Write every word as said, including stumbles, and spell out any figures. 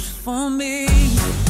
for me.